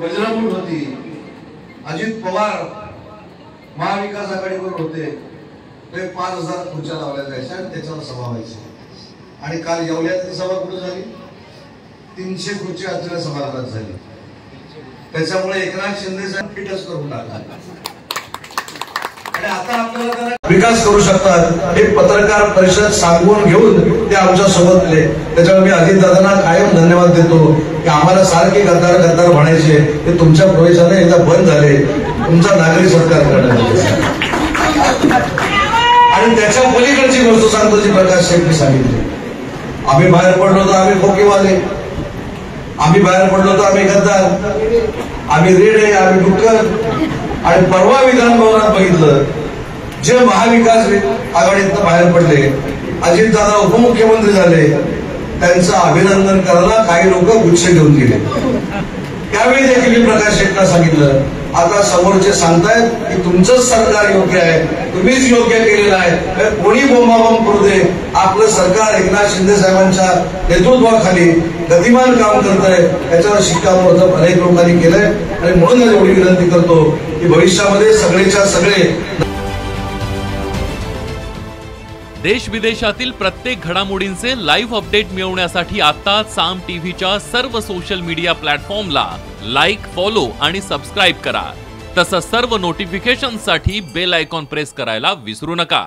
बजरंग होती, अजित पवार महाविकास आघाडी होते, 5000 खुर्च्या लावल्या जायच्या, सभा व्हायची। काल येवल्यात सभा कुठे झाली, 300 खुर्च्या असलेल्या सभागृहात झाली। एकनाथ शिंदे साहेब फिटच करून टाकला। आता आपल्याला विकास करू शकतात एक पत्रकार परिषद सांगून घेऊन ते आमच्या सोबत आले। त्याच्यामुळे मी अजित दादांना कायम धन्यवाद देतो की आम्हाला सारखे गद्दार गद्दार म्हणायचे ते तुमच्या प्रवेशाने एकदा बंद झाले। तुमचा नागरी सरकार करणार आणि त्याच्या पलीकडची गोष्ट सांगतो जी प्रकाश शेट्टी सांगितली। आम्ही बाहेर पडलो तर आम्ही खोकेवाले, आम्ही बाहेर पडलो तर आम्ही गद्दार, आम्ही रेडे, आम्ही डुक्कर। आणि परवा विधान भवनात बघितलं, जे महाविकास आघाडीतनं बाहेर पडले, अजित दादा उपमुख्यमंत्री झाले, त्यांचं अभिनंदन करायला काही लोक गुच्छ घेऊन गेले। त्यावेळी देखील प्रकाश शेट्टींना सांगितलं, आता समोरचे सांगतायत की तुमचं सरकार योग्य आहे, तुम्हीच योग्य केलेलं आहे, कोणी बोंबाबोंब करू दे, आपलं सरकार एकनाथ शिंदे साहेबांच्या नेतृत्वाखाली गतिमान काम करतंय। याच्यावर शिक्कामोर्तब अनेक लोकांनी केलंय आणि म्हणून एवढी विनंती करतो की भविष्यामध्ये सगळेच्या सगळे देश विदेशातील प्रत्येक घडामोडींचे लाईव्ह अपडेट मिळवण्यासाठी आता साम टीव्हीच्या सर्व सोशल मीडिया प्लॅटफॉर्मला लाईक, फॉलो आणि सबस्क्राईब करा। तसंच सर्व नोटिफिकेशनसाठी बेल आयकॉन प्रेस करायला विसरू नका।